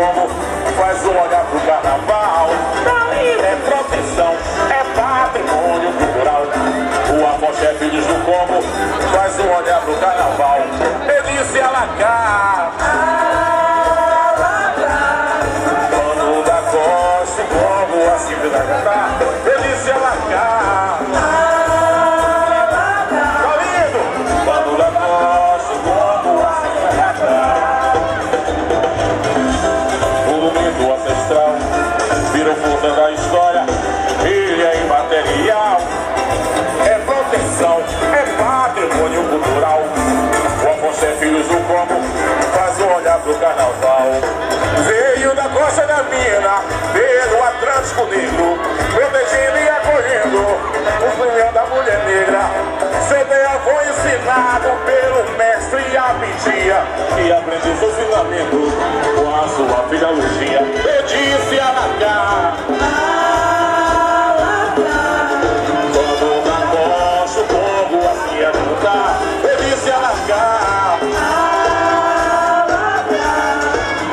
Congo faz um olhar pro carnaval. Pra mim é profissão, é patrimônio cultural. O Afoxé Filhos do Congo faz um olhar pro carnaval. Ele disse Alacá, Alacá, dono da costa, como a Silvia da Gata. Ele disse Alacá, virou força da história, ilha imaterial. É proteção, é patrimônio cultural. O Afoxé Filhos do Congo faz o olhar pro carnaval. Veio da costa da mina, pelo Atlântico Negro, meu destino ia correndo, o punhão da mulher negra. CDA foi ensinado pelo mestre Abidia, e aprendi seu ensinamento com a sua filha Lucia. Eu disse Alacá, Alacá, quando na costa o Congo assim é cantar. Eu disse Alacá, Alacá,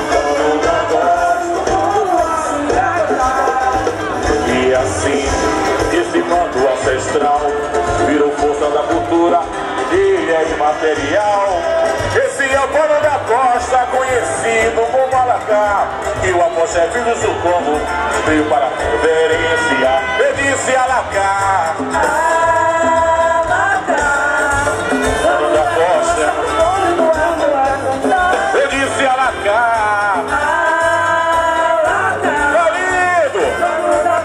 quando na costa o Congo assim é cantar. E assim esse manto ancestral virou força da cultura, ilha imaterial. Esse é o dono da costa, conhecido como Alacá, e o Afoxé Filhos do Congo veio para reverenciar. Eu disse Alacá, Alacá, dono da costa. Eu disse Alacá, Alacá, querido, dono da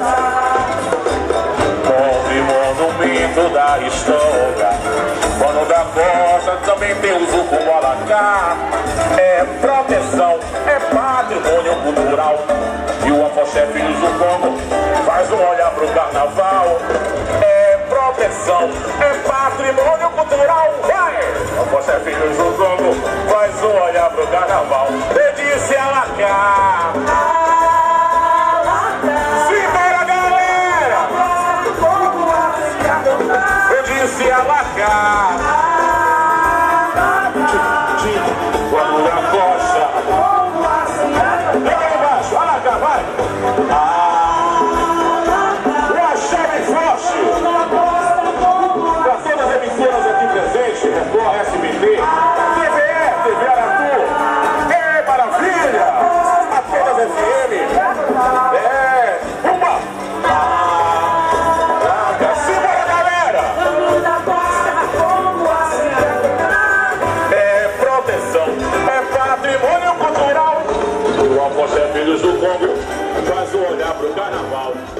costa. Houve monumento da história. Dono da costa também tem uso como Alacá. É proteção, é patrimônio cultural. E o Afoxé Filhos do Congo faz um olhar pro carnaval. É proteção, é patrimônio cultural. Vai! O Afoxé Filhos do Congo faz um olhar pro carnaval. Eu disse Alacá, Alacá. Simbora, galera! Eu disse Alacá, Filhos do Congo, faz o olhar pro carnaval.